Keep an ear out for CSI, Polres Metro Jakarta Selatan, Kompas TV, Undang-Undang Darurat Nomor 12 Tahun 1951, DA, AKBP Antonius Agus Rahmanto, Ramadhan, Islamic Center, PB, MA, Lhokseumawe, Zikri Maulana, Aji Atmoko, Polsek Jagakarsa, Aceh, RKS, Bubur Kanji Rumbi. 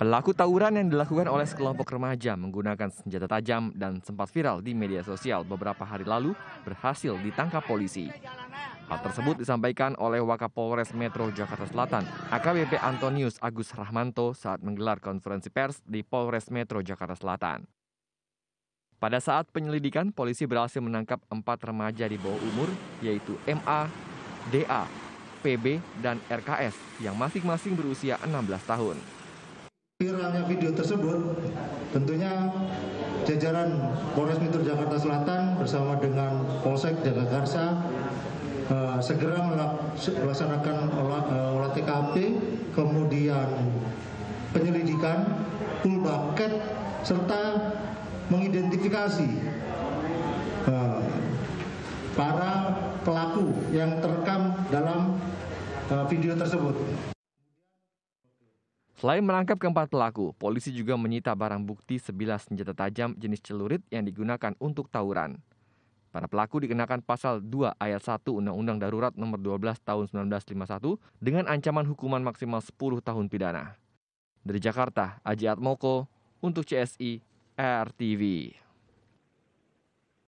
Pelaku tawuran yang dilakukan oleh sekelompok remaja menggunakan senjata tajam dan sempat viral di media sosial beberapa hari lalu berhasil ditangkap polisi. Hal tersebut disampaikan oleh Wakapolres Metro Jakarta Selatan, AKBP Antonius Agus Rahmanto saat menggelar konferensi pers di Polres Metro Jakarta Selatan. Pada saat penyelidikan, polisi berhasil menangkap 4 remaja di bawah umur, yaitu MA, DA, PB, dan RKS yang masing-masing berusia 16 tahun. Viralnya video tersebut tentunya jajaran Polres Metro Jakarta Selatan bersama dengan Polsek Jagakarsa segera melaksanakan olah TKP, kemudian penyelidikan, full bucket, serta mengidentifikasi para pelaku yang terekam dalam video tersebut. Selain menangkap keempat pelaku, polisi juga menyita barang bukti sebilah senjata tajam jenis celurit yang digunakan untuk tawuran. Para pelaku dikenakan pasal 2 ayat 1 Undang-Undang Darurat Nomor 12 Tahun 1951 dengan ancaman hukuman maksimal 10 tahun pidana. Dari Jakarta, Aji Atmoko untuk CSI RTV.